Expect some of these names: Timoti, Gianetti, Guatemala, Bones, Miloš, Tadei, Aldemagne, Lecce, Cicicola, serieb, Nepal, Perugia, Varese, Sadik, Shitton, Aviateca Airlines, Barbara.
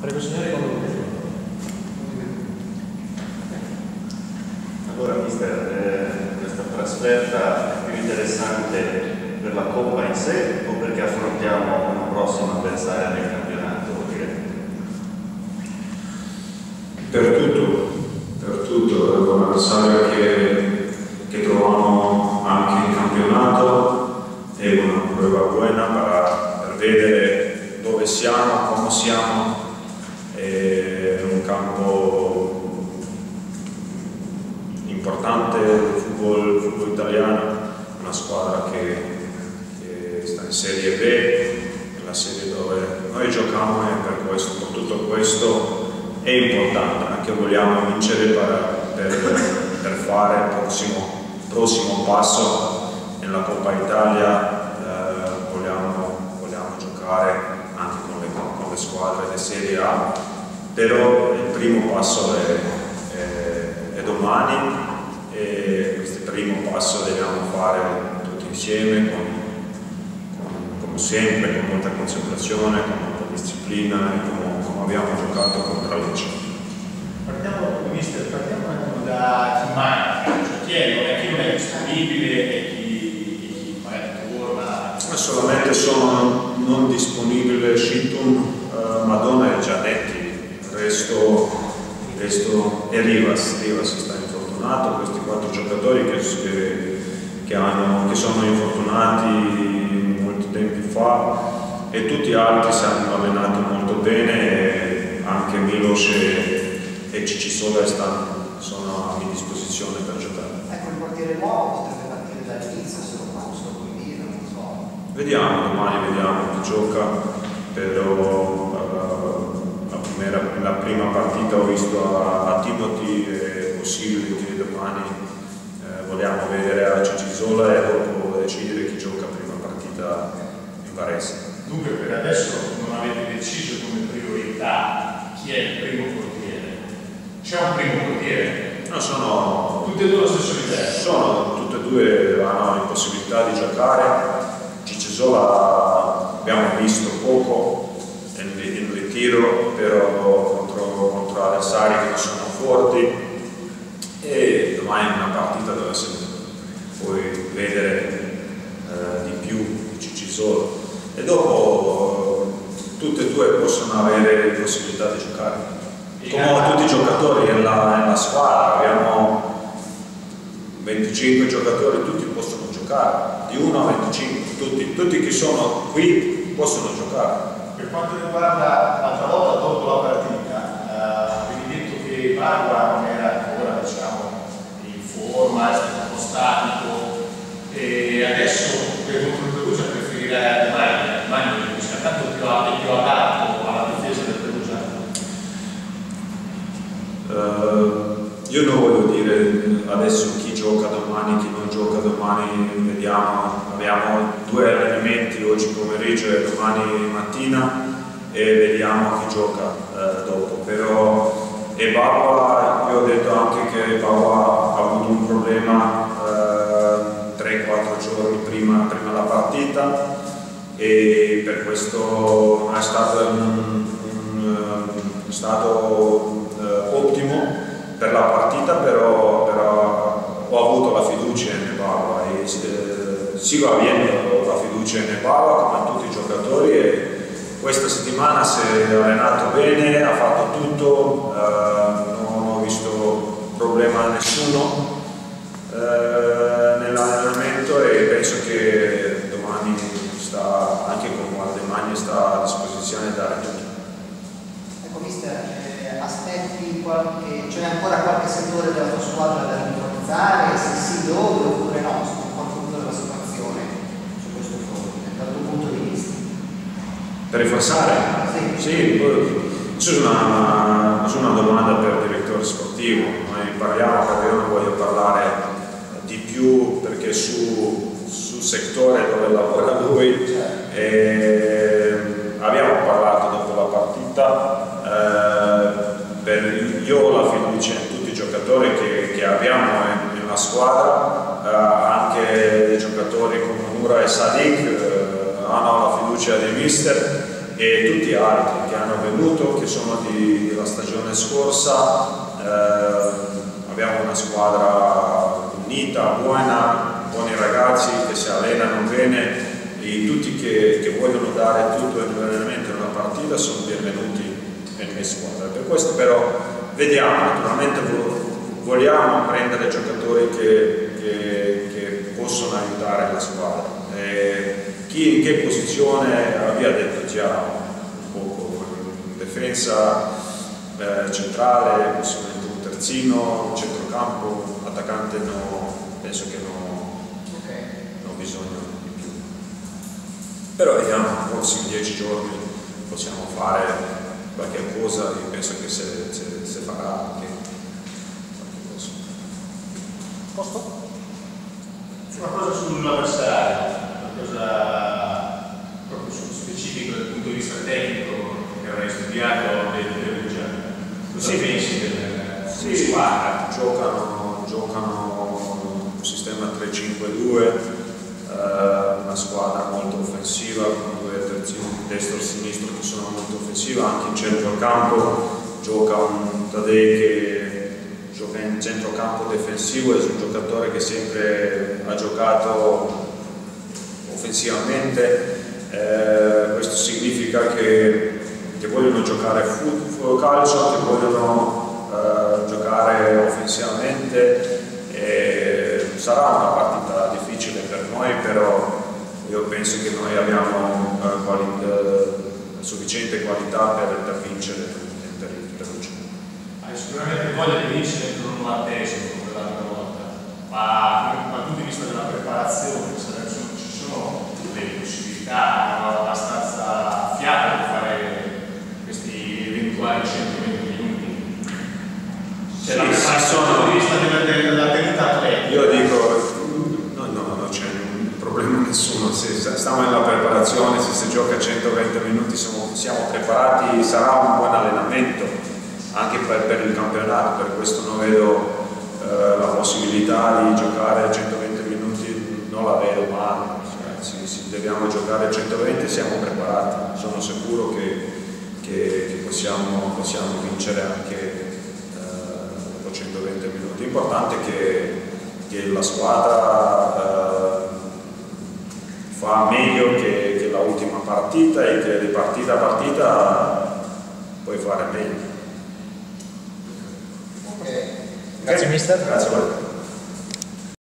Prego, signore, con voi. Allora, mister, questa trasferta è più interessante per la Coppa in sé o perché affrontiamo una prossima avversaria nel campionato? Per tutto, è un avversario che trovavamo anche in campionato, è una prueba buona per vedere dove siamo, come siamo, è un campo importante del football italiano, una squadra che sta in Serie B, è la serie dove noi giochiamo e per tutto questo è importante, anche vogliamo vincere per fare il prossimo passo nella Coppa Italia, vogliamo giocare anche con le squadre di Serie A, però il primo passo è domani e questo primo passo dobbiamo fare tutti insieme, come sempre, con molta concentrazione, con molta disciplina e come abbiamo giocato contro la Lecce. Partiamo un attimo da chi manca, cioè chi non è disponibile e chi magari torna. Solamente sono non disponibile Shitton, Madonna e Gianetti, il resto è Rivas sta infortunato, questi 4 giocatori che sono infortunati molti tempi fa e tutti gli altri si hanno allenato molto bene, anche Miloš e Cicicola sono a mia disposizione per giocare. Ecco, il portiere nuovo potrebbe partire dall'inizio, solo qua, quindi non so. Vediamo, domani vediamo chi gioca, però la prima partita ho visto a Timoti, è possibile che domani vogliamo vedere a Cicicola e dopo decidere chi gioca prima partita in Varese. Dunque per adesso non avete deciso come priorità chi è il primo portiere? C'è un primo portiere? No, sono tutti e due la stessa idea. Sono tutti e due, hanno l'impossibilità di giocare. Cicicola abbiamo visto poco in ritiro, però contro avversari che non sono forti e domani è una partita dove si puoi vedere di più di Cicicola e dopo tutte e due possono avere l'impossibilità di giocare. Come tutti i giocatori nella squadra, abbiamo 25 giocatori, tutti possono giocare, di 1 a 25, tutti che sono qui possono giocare. Per quanto riguarda l'altra volta dopo la partita, avevi detto che Barbara non era ancora in forma, è stato un po' statico e adesso per contro Perugia preferirei Aldemagne, che sia tanto più adatto alla difesa del Perugia. Io non voglio dire adesso chi gioca domani, chi non gioca domani, vediamo, abbiamo 2 allenamenti oggi pomeriggio e domani mattina e vediamo chi gioca dopo, però e Barbara, io ho detto anche che Barbara ha avuto un problema 3-4 giorni prima la partita e per questo è stato ottimo per la partita, però ho avuto la fiducia in Nepal e sigo avendo la fiducia in Nepal come tutti i giocatori e questa settimana si è allenato bene, ha fatto tutto, non ho visto problema a nessuno nell'allenamento e penso che domani sta, anche con Aldemagne sta a disposizione da tutti. Ecco, mister, aspetti c'è ancora qualche settore della tua squadra da rinforzare, se sì dove oppure no, su qual punto della situazione su questo fronte, dal tuo punto di vista? Per rinforzare? Sì, c'è una domanda per il direttore sportivo, noi parliamo perché io non voglio parlare di più perché sul settore dove lavora lui abbiamo parlato dopo la partita. Io ho la fiducia in tutti i giocatori che abbiamo nella squadra, anche i giocatori come Mura e Sadik hanno la fiducia del mister e tutti gli altri. che hanno venduto, che sono della stagione scorsa. Abbiamo una squadra unita, buona, buoni ragazzi che si allenano bene e tutti che vogliono dare tutto in una partita sono benvenuti nelle mie squadre. Per questo però vediamo, naturalmente vogliamo prendere giocatori che possono aiutare la squadra. Chi in che posizione, abbiamo detto già un poco, in difesa centrale, possibilmente un terzino, centrocampo, attaccante no, penso che non ho bisogno di più. Però vediamo, forse in 10 giorni possiamo fare qualche cosa e penso che se farà anche qualche cosa. Posto? Una cosa sull'avversario, una cosa proprio specifica dal punto di vista tecnico che avrei studiato del Perugia. Cosa pensi della squadra? Giocano un sistema 3-5-2, una squadra molto offensiva, con due terzini destro e sinistro che sono molto offensivi, anche in centrocampo gioca un Tadei che gioca in centrocampo difensivo, è un giocatore che sempre ha giocato offensivamente, questo significa che vogliono giocare calcio, che vogliono giocare offensivamente, sarà una partita difficile per noi, però io penso che noi abbiamo sufficiente qualità per vincere. Sicuramente voglia di vincere il 90° per l'altra volta, ma dal punto di vista della preparazione ci sono delle possibilità abbastanza fiate di fare questi eventuali 120 minuti. C'è la preparazione della tenuta atletica. Io dico, no, c'è un problema nessuno, se stiamo nella preparazione, se si gioca 120 minuti siamo preparati, sarà un buon allenamento. Anche per il campionato, per questo non vedo la possibilità di giocare 120 minuti, non la vedo, ma se dobbiamo giocare 120 siamo preparati, sono sicuro che possiamo vincere anche dopo 120 minuti. L'importante è che la squadra fa meglio che la ultima partita e che di partita a partita puoi fare meglio. Grazie mister. Grazie.